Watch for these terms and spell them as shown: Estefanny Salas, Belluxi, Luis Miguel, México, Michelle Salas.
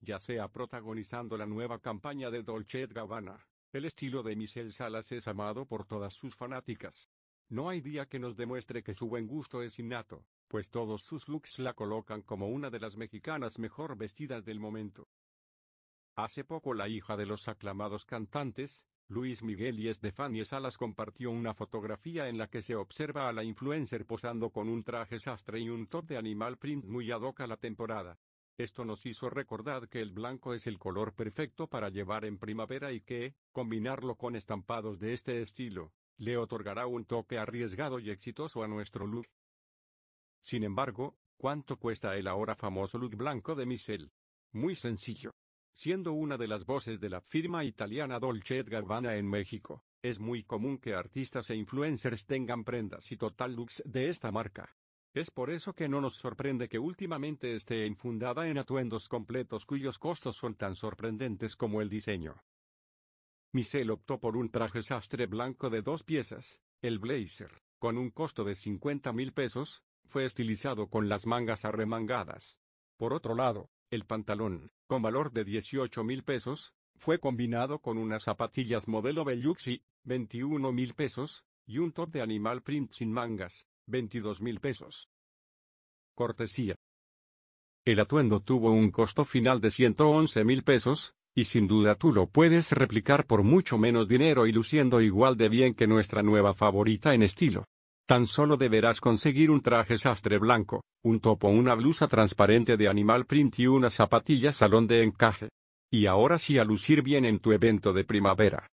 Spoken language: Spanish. ya sea protagonizando la nueva campaña de Dolce & Gabbana. El estilo de Michelle Salas es amado por todas sus fanáticas. No hay día que nos demuestre que su buen gusto es innato, pues todos sus looks la colocan como una de las mexicanas mejor vestidas del momento. Hace poco la hija de los aclamados cantantes, Luis Miguel y Estefanny Salas, compartió una fotografía en la que se observa a la influencer posando con un traje sastre y un top de animal print muy ad hoc a la temporada. Esto nos hizo recordar que el blanco es el color perfecto para llevar en primavera y que, combinarlo con estampados de este estilo, le otorgará un toque arriesgado y exitoso a nuestro look. Sin embargo, ¿cuánto cuesta el ahora famoso look blanco de Michelle? Muy sencillo. Siendo una de las voces de la firma italiana Dolce & Gabbana en México, es muy común que artistas e influencers tengan prendas y total looks de esta marca. Es por eso que no nos sorprende que últimamente esté enfundada en atuendos completos cuyos costos son tan sorprendentes como el diseño. Michelle optó por un traje sastre blanco de 2 piezas, el blazer, con un costo de 50,000 pesos, fue estilizado con las mangas arremangadas. Por otro lado, el pantalón, con valor de 18,000 pesos, fue combinado con unas zapatillas modelo Belluxi, 21,000 pesos, y un top de animal print sin mangas, 22,000 pesos. Cortesía. El atuendo tuvo un costo final de 111,000 pesos, y sin duda tú lo puedes replicar por mucho menos dinero y luciendo igual de bien que nuestra nueva favorita en estilo. Tan solo deberás conseguir un traje sastre blanco, un top o una blusa transparente de animal print y unas zapatillas salón de encaje. Y ahora sí a lucir bien en tu evento de primavera.